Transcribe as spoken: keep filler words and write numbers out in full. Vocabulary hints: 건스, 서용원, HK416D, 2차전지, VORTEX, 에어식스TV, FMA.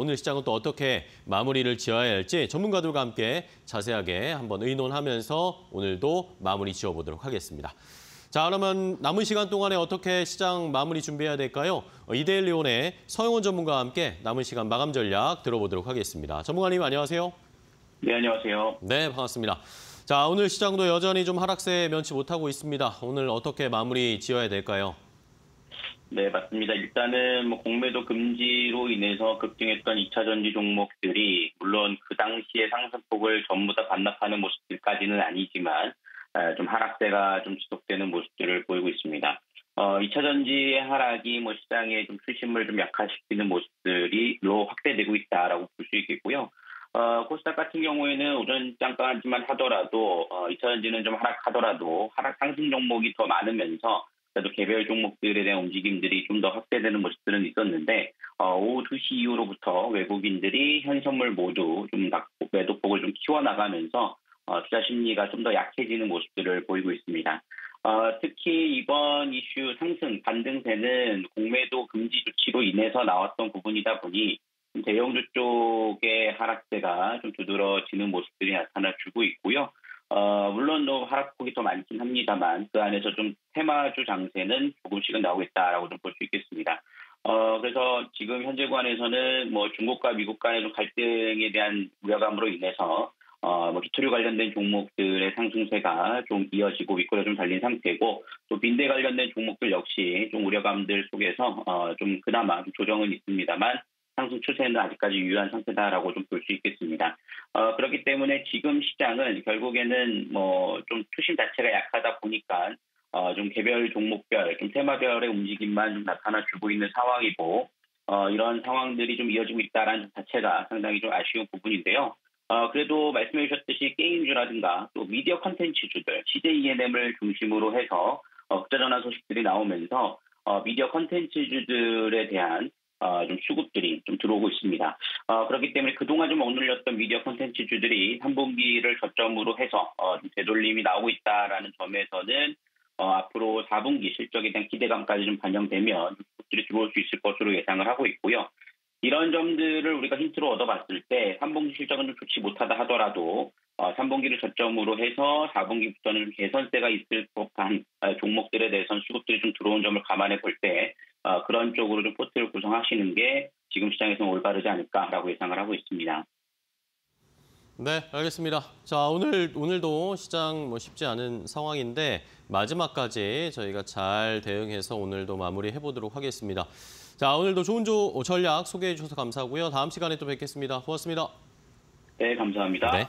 오늘 시장은 또 어떻게 마무리를 지어야 할지 전문가들과 함께 자세하게 한번 의논하면서 오늘도 마무리 지어보도록 하겠습니다. 자, 그러면 남은 시간 동안에 어떻게 시장 마무리 준비해야 될까요? 이데일리온의 서용원 전문가와 함께 남은 시간 마감 전략 들어보도록 하겠습니다. 전문가님, 안녕하세요. 네, 안녕하세요. 네, 반갑습니다. 자, 오늘 시장도 여전히 좀 하락세 면치 못하고 있습니다. 오늘 어떻게 마무리 지어야 될까요? 네, 맞습니다. 일단은 뭐 공매도 금지로 인해서 급등했던 이차전지 종목들이 물론 그 당시의 상승폭을 전부 다 반납하는 모습들까지는 아니지만 좀 하락세가 좀 지속되는 모습들을 보이고 있습니다. 어, 이차전지의 하락이 뭐 시장의 좀 추심을 좀 약화시키는 모습들이로 확대되고 있다라고 볼 수 있겠고요. 어, 코스닥 같은 경우에는 오전 잠깐만 하더라도 어, 이차전지는 좀 하락하더라도 하락 상승 종목이 더 많으면서 그래도 개별 종목들에 대한 움직임들이 좀 더 확대되는 모습들은 있었는데 어, 오후 두 시 이후로부터 외국인들이 현선물 모두 좀 매도폭을 좀 키워나가면서 어, 투자 심리가 좀 더 약해지는 모습들을 보이고 있습니다. 어, 특히 이번 이슈 상승 반등세는 공매도 금지 조치로 인해서 나왔던 부분이다 보니 대형주 쪽의 하락세가 좀 두드러지는 모습들이 나타나주고 있고요. 어, 물론 하락폭이 더 많긴 합니다만 그 안에서 좀 테마주 장세는 조금씩은 나오고 있다라고 좀 볼 수 있겠습니다. 어, 그래서 지금 현재 구간에서는 뭐 중국과 미국 간의 좀 갈등에 대한 우려감으로 인해서 어, 뭐 기초류 관련된 종목들의 상승세가 좀 이어지고 윗꼬리가 좀 달린 상태고 또 빈대 관련된 종목들 역시 좀 우려감들 속에서 어, 좀 그나마 좀 조정은 있습니다만 상승 추세는 아직까지 유효한 상태다라고 좀 볼 수 있겠습니다. 어, 그렇기 때문에 지금 시장은 결국에는 뭐 좀 투심 자체가 약하다 보니까 어, 좀 개별 종목별, 좀 테마별의 움직임만 좀 나타나 주고 있는 상황이고 어, 이런 상황들이 좀 이어지고 있다라는 자체가 상당히 좀 아쉬운 부분인데요. 어, 그래도 말씀해 주셨듯이 게임주라든가 또 미디어 컨텐츠주들, 씨제이이엔엠을 중심으로 해서 어, 흑자 전환 소식들이 나오면서 어, 미디어 컨텐츠주들에 대한 어, 좀 수급들이 좀 들어오고 있습니다. 어, 그렇기 때문에 그동안 좀 억눌렸던 미디어 콘텐츠주들이 삼 분기를 저점으로 해서 어, 좀 되돌림이 나오고 있다라는 점에서는 어, 앞으로 사 분기 실적에 대한 기대감까지 좀 반영되면 수급들이 들어올 수 있을 것으로 예상을 하고 있고요. 이런 점들을 우리가 힌트로 얻어봤을 때 삼 분기 실적은 좀 좋지 못하다 하더라도 어, 삼 분기를 저점으로 해서 사 분기부터는 개선세가 있을 법한 종목들에 대해서는 수급들이 좀 들어온 점을 감안해 볼 때 어, 그런 쪽으로 좀 포트를 구성하시는 게 지금 시장에서는 올바르지 않을까라고 예상을 하고 있습니다. 네, 알겠습니다. 자, 오늘, 오늘도 시장 뭐 쉽지 않은 상황인데 마지막까지 저희가 잘 대응해서 오늘도 마무리해 보도록 하겠습니다. 자, 오늘도 좋은 조, 전략 소개해 주셔서 감사하고요. 다음 시간에 또 뵙겠습니다. 고맙습니다. 네, 감사합니다. 네.